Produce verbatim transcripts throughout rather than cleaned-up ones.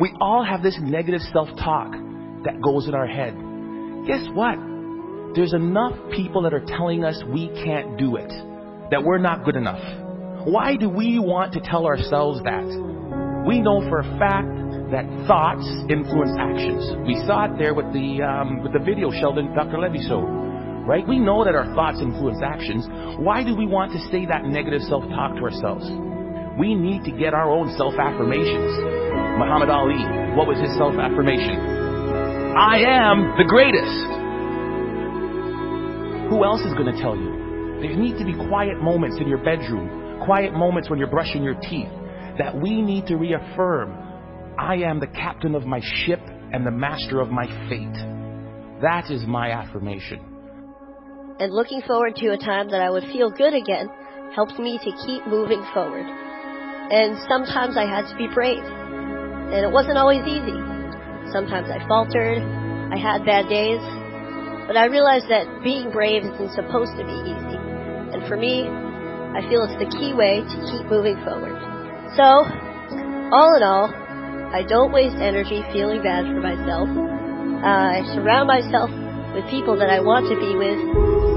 We all have this negative self-talk that goes in our head. Guess what? There's enough people that are telling us we can't do it, that we're not good enough. Why do we want to tell ourselves that? We know for a fact that thoughts influence actions. We saw it there with the um, with the video Sheldon, Doctor Levy showed. Right? We know that our thoughts influence actions. Why do we want to say that negative self-talk to ourselves? We need to get our own self-affirmations. Muhammad Ali, what was his self-affirmation? I am the greatest. Who else is going to tell you? There need to be quiet moments in your bedroom, quiet moments when you're brushing your teeth, that we need to reaffirm, I am the captain of my ship and the master of my fate. That is my affirmation. And looking forward to a time that I would feel good again helped me to keep moving forward. And sometimes I had to be brave. And it wasn't always easy. Sometimes I faltered. I had bad days. But I realized that being brave isn't supposed to be easy. And for me, I feel it's the key way to keep moving forward. So, all in all, I don't waste energy feeling bad for myself. Uh, I surround myself with people that I want to be with,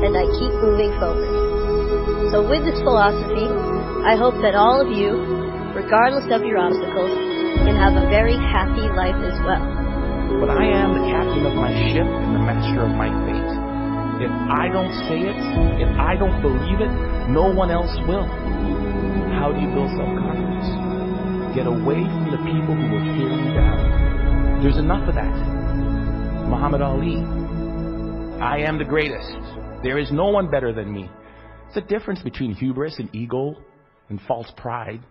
and I keep moving forward. So with this philosophy, I hope that all of you, regardless of your obstacles, can have a very happy life as well. But I am the captain of my ship and the master of my fate. If I don't say it, if I don't believe it, no one else will. How do you build self-confidence? Get away from the people who will tear you down. There's enough of that. Muhammad Ali, I am the greatest. There is no one better than me. It's the difference between hubris and ego and false pride.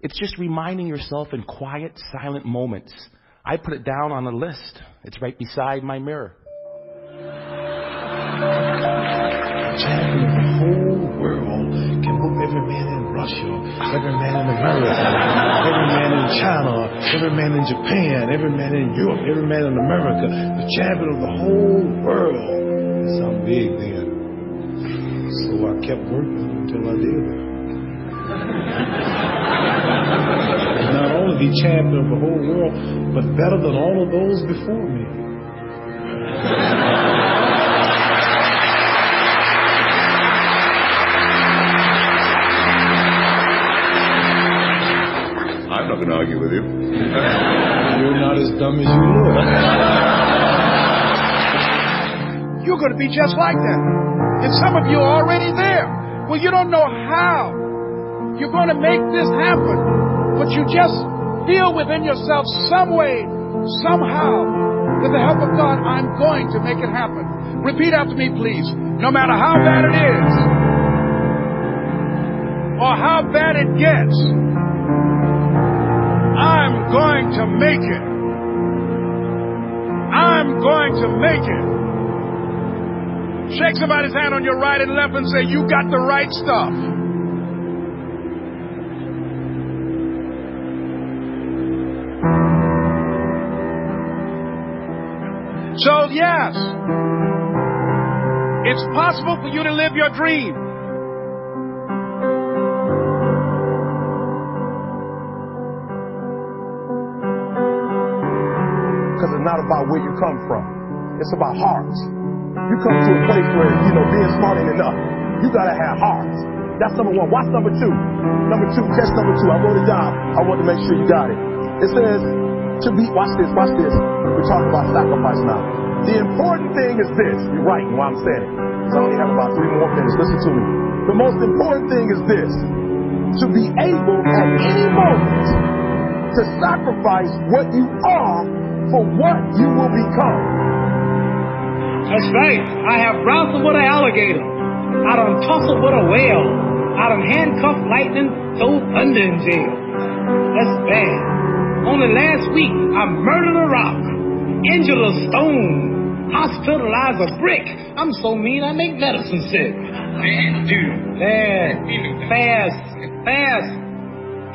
It's just reminding yourself in quiet, silent moments. I put it down on a list. It's right beside my mirror. The whole world can move every man in Russia, every man in America, every man in China, every man in Japan, every man in Europe, every man in America. The champion of the whole world. So I'm big then. So I kept working until I did. And not only be champion of the whole world, but better than all of those before me. I'm not going to argue with you. You're not as dumb as you look. You're going to be just like that. And some of you are already there. Well, you don't know how you're going to make this happen. But you just feel within yourself some way, somehow, with the help of God, I'm going to make it happen. Repeat after me, please. No matter how bad it is, or how bad it gets, I'm going to make it. I'm going to make it. Shake somebody's hand on your right and left and say, you got the right stuff. So, yes, it's possible for you to live your dream. Because it's not about where you come from. It's about hearts. You come to a place where, you know, being smart ain't enough. You gotta have hearts. That's number one. Watch number two. Number two, catch number two. I wrote it down. I want to make sure you got it. It says, to be, watch this, watch this. We're talking about sacrifice now. The important thing is this. You're right in what I'm saying it. So I only have about three more minutes. Listen to me. The most important thing is this. To be able at any moment to sacrifice what you are for what you will become. That's right. I have wrestled with an alligator. I done tussled with a whale. I done handcuffed lightning, throw thunder in jail. That's bad. Only last week, I murdered a rock, injured a stone, hospitalized a brick. I'm so mean, I make medicine sick. Man, dude. Bad. Fast. Fast.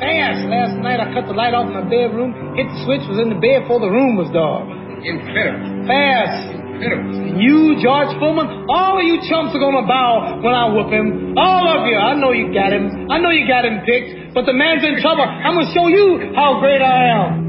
Fast. Last night, I cut the light off in my bedroom, hit the switch, was in the bed before the room was dark. Incredible. Fast. You, George Foreman, all of you chumps are going to bow when I whoop him. All of you. I know you got him. I know you got him picked. But the man's in trouble. I'm going to show you how great I am.